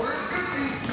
We're 50.